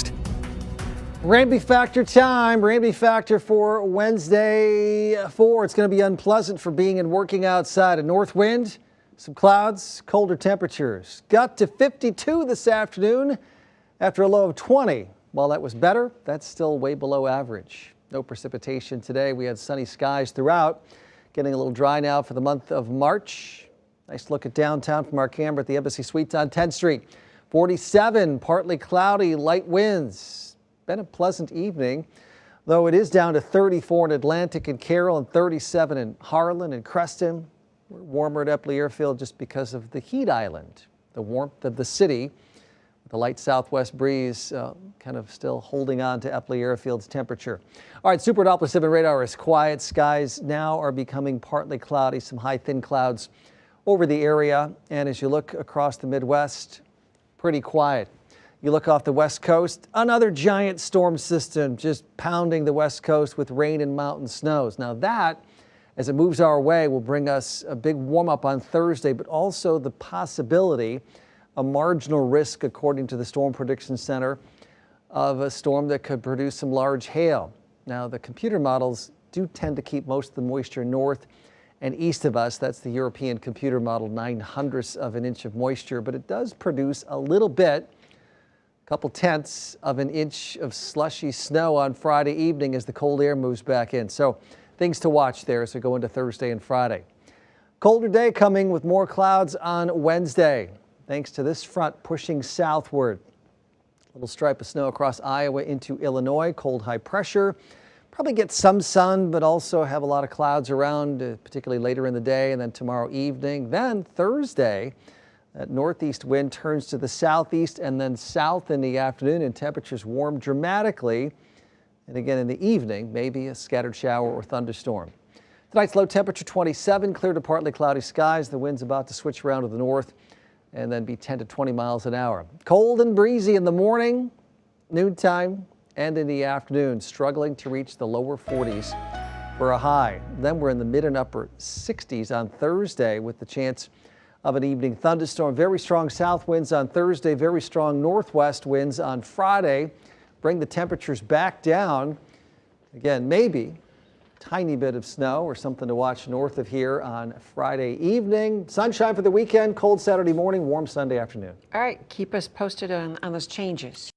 fast. Ramby Factor time. Ramby Factor for Wednesday 4. It's going to be unpleasant for being and working outside. A north wind, some clouds, colder temperatures. Got to 52 this afternoon after a low of 20. While that was better, that's still way below average. No precipitation today. We had sunny skies throughout. Getting a little dry now for the month of March. Nice look at downtown from our camera at the Embassy Suites on 10th Street. 47, partly cloudy, light winds. Been a pleasant evening, though it is down to 34 in Atlantic and Carroll and 37 in Harlan and Creston. We're warmer at Eppley Airfield just because of the heat island, the warmth of the city. The light southwest breeze kind of still holding on to Eppley Airfield's temperature. All right, Super Doppler 7 radar is quiet. Skies now are becoming partly cloudy, some high thin clouds over the area. And as you look across the Midwest, pretty quiet. You look off the West Coast, another giant storm system just pounding the West Coast with rain and mountain snows. Now that, as it moves our way, will bring us a big warm-up on Thursday, but also the possibility, a marginal risk, according to the Storm Prediction Center, of a storm that could produce some large hail. Now, the computer models do tend to keep most of the moisture north and east of us. That's the European computer model, 0.09 of an inch of moisture, but it does produce a little bit, couple tenths of an inch of slushy snow on Friday evening as the cold air moves back in. So things to watch there as we go into Thursday and Friday. Colder day coming with more clouds on Wednesday, thanks to this front pushing southward. A little stripe of snow across Iowa into Illinois, cold high pressure. Probably get some sun, but also have a lot of clouds around, particularly later in the day and then tomorrow evening. Then Thursday, that northeast wind turns to the southeast and then south in the afternoon, and temperatures warm dramatically. And again in the evening, maybe a scattered shower or thunderstorm. Tonight's low temperature 27, clear to partly cloudy skies. The wind's about to switch around to the north and then be 10 to 20 miles an hour. Cold and breezy in the morning, noontime, and in the afternoon, struggling to reach the lower 40s for a high. Then we're in the mid and upper 60s on Thursday with the chance of an evening thunderstorm. Very strong south winds on Thursday, very strong northwest winds on Friday. Bring the temperatures back down. Again, maybe a tiny bit of snow or something to watch north of here on Friday evening. Sunshine for the weekend, cold Saturday morning, warm Sunday afternoon. All right, keep us posted on those changes.